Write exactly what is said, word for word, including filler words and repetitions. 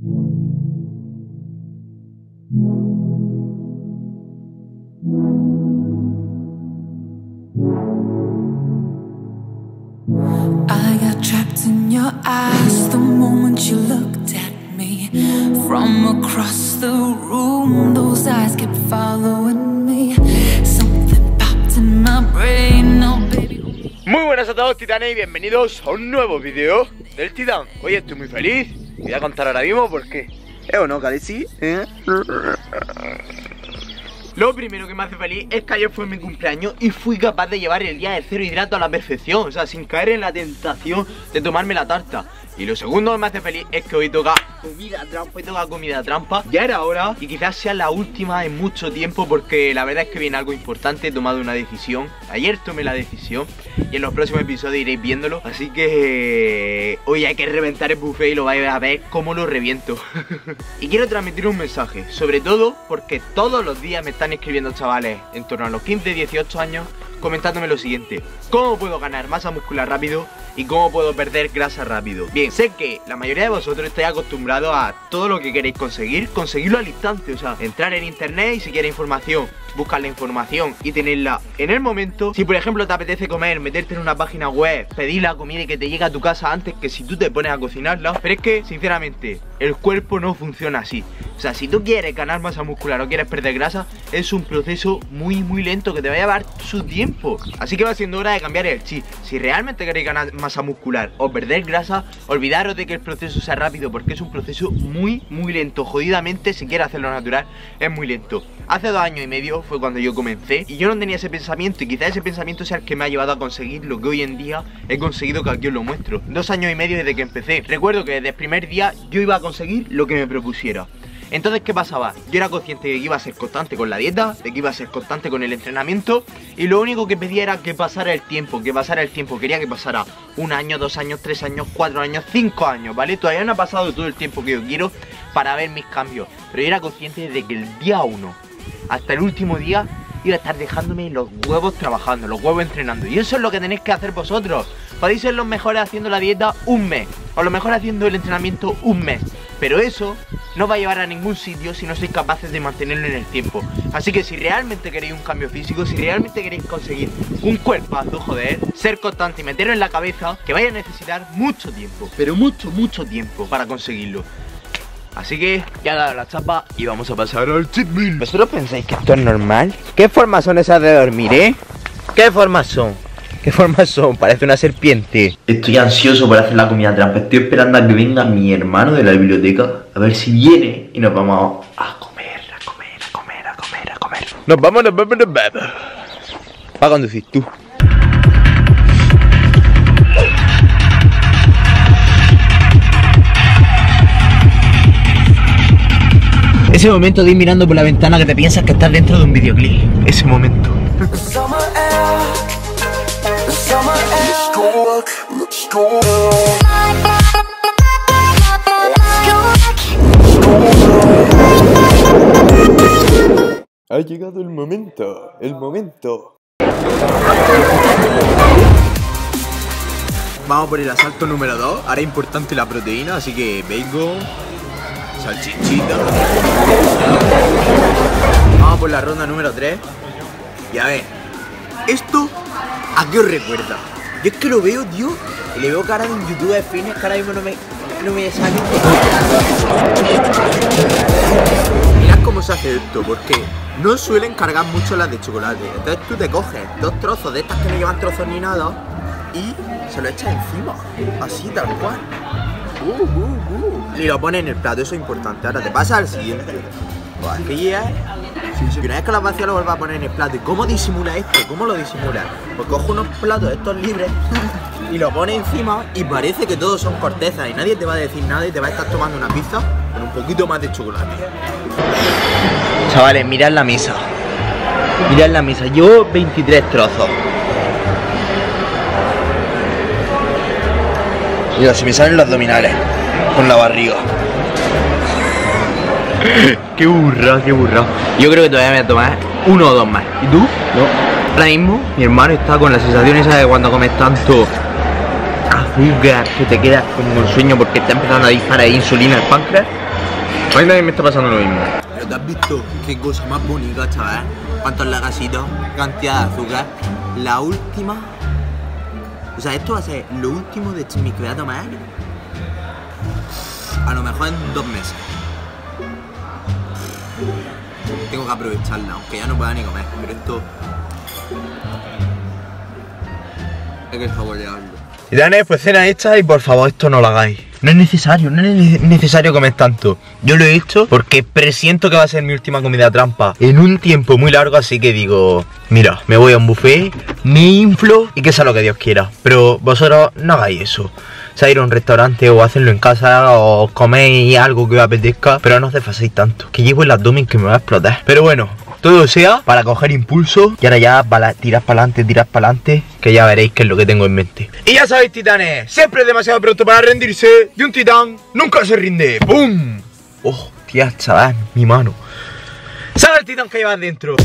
I got trapped in your eyes the moment you looked at me. From across the room, those eyes kept following me. Something popped in my brain, no baby. Muy buenas a todos, titanes, y bienvenidos a un nuevo video del Titan. Hoy estoy muy feliz, voy a contar ahora mismo por qué. ¿Eh o no, Calici? ¿Eh? Lo primero que me hace feliz es que ayer fue mi cumpleaños y fui capaz de llevar el día de cero hidrato a la perfección, o sea, sin caer en la tentación de tomarme la tarta. Y lo segundo que me hace feliz es que hoy toca comida trampa y toca comida trampa. Ya era hora y quizás sea la última en mucho tiempo, porque la verdad es que viene algo importante. He tomado una decisión, ayer tomé la decisión y en los próximos episodios iréis viéndolo. Así que hoy hay que reventar el buffet y lo vais a ver cómo lo reviento. Y quiero transmitir un mensaje, sobre todo porque todos los días me están escribiendo chavales en torno a los quince, dieciocho años comentándome lo siguiente: ¿cómo puedo ganar masa muscular rápido? ¿Y cómo puedo perder grasa rápido? Bien, sé que la mayoría de vosotros estáis acostumbrados a todo lo que queréis conseguir, conseguirlo al instante, o sea, entrar en internet y si quieres información, buscar la información y tenerla en el momento. Si por ejemplo te apetece comer, meterte en una página web, pedir la comida y que te llegue a tu casa antes que si tú te pones a cocinarla. Pero es que, sinceramente, el cuerpo no funciona así. O sea, si tú quieres ganar masa muscular o quieres perder grasa, es un proceso muy muy lento que te va a llevar su tiempo. Así que va siendo hora de cambiar el chip. Si realmente queréis ganar masa muscular o perder grasa, olvidaros de que el proceso sea rápido, porque es un proceso muy muy lento. Jodidamente, si quieres hacerlo natural, es muy lento. Hace dos años y medio fue cuando yo comencé y yo no tenía ese pensamiento, y quizás ese pensamiento sea el que me ha llevado a conseguir lo que hoy en día he conseguido, que aquí os lo muestro. Dos años y medio desde que empecé. Recuerdo que desde el primer día yo iba a conseguir lo que me propusiera. Entonces, ¿qué pasaba? Yo era consciente de que iba a ser constante con la dieta, de que iba a ser constante con el entrenamiento, y lo único que pedía era que pasara el tiempo, que pasara el tiempo. Quería que pasara un año, dos años, tres años, cuatro años, cinco años, ¿vale? Todavía no ha pasado todo el tiempo que yo quiero para ver mis cambios, pero yo era consciente de que el día uno hasta el último día iba a estar dejándome los huevos trabajando, los huevos entrenando. Y eso es lo que tenéis que hacer vosotros. Podéis ser los mejores haciendo la dieta un mes, o los mejores haciendo el entrenamiento un mes, pero eso no va a llevar a ningún sitio si no sois capaces de mantenerlo en el tiempo. Así que si realmente queréis un cambio físico, si realmente queréis conseguir un cuerpazo, joder, ser constante y meteros en la cabeza que vais a necesitar mucho tiempo, pero mucho, mucho tiempo para conseguirlo. Así que ya he dado la chapa y vamos a pasar al cheat meal. ¿Vosotros pensáis que esto es normal? ¿Qué formas son esas de dormir, eh? ¿Qué formas son? ¿Qué formas son? Parece una serpiente. Estoy ansioso por hacer la comida trampa. Estoy esperando a que venga mi hermano de la biblioteca, a ver si viene y nos vamos a comer, a comer, a comer, a comer, a comer. Nos vamos, nos vamos, nos vamos. Va a conducir tú. Ese momento de ir mirando por la ventana que te piensas que estás dentro de un videoclip. Ese momento. Ha llegado el momento, el momento. Vamos por el asalto número dos. Ahora es importante la proteína, así que bacon, salchichita. Vamos por la ronda número tres. Y a ver, ¿esto a qué os recuerda? Yo es que lo veo, tío, y le veo cara de un youtuber de fines que ahora mismo no me, no me sale. Mirad cómo se hace esto, porque no suelen cargar mucho las de chocolate. Entonces tú te coges dos trozos de estas que no llevan trozos ni nada y se lo echas encima, así tal cual. Uh, uh, uh. Y lo pones en el plato, eso es importante. Ahora te pasas al siguiente. Pues aquí es... Y una vez que las vacías lo vuelvo a poner en el plato. ¿Y cómo disimula esto? ¿Cómo lo disimula? Pues cojo unos platos estos libres y lo pone encima y parece que todos son cortezas y nadie te va a decir nada y te va a estar tomando una pizza con un poquito más de chocolate. Chavales, mirad la misa. Mirad la misa. Llevo veintitrés trozos. Mira, se me salen los abdominales con la barriga. Qué burra, qué burra. Yo creo que todavía me voy a tomar uno o dos más. ¿Y tú? No. Ahora mismo mi hermano está con la sensación esa de cuando comes tanto azúcar que te quedas con un sueño porque está empezando a disparar insulina al páncreas. A mí también me está pasando lo mismo. ¿Pero te has visto qué cosa más bonita, chaval? ¿Cuántos lagasitos? Cantidad de azúcar. La última... O sea, esto va a ser lo último de mi creato más. A lo mejor en dos meses. Tengo que aprovecharla, aunque ya no pueda ni comer. Pero esto... hay que saborearlo. Y Titanes, pues cena hecha y por favor esto no lo hagáis. No es necesario, no es necesario comer tanto. Yo lo he hecho porque presiento que va a ser mi última comida trampa en un tiempo muy largo, así que digo, mira, me voy a un buffet, me inflo y que sea lo que Dios quiera. Pero vosotros no hagáis eso. O sea, ir a un restaurante o hacerlo en casa o coméis algo que os apetezca, pero no os desfaséis tanto, que llevo el abdomen que me va a explotar. Pero bueno, todo sea para coger impulso y ahora ya para tirar para adelante, tirar para adelante, que ya veréis qué es lo que tengo en mente. Y ya sabéis, titanes, siempre es demasiado pronto para rendirse y un titán nunca se rinde. ¡Pum! ¡Oh, tía, chaval! Mi mano. ¡Sale el titán que llevas dentro!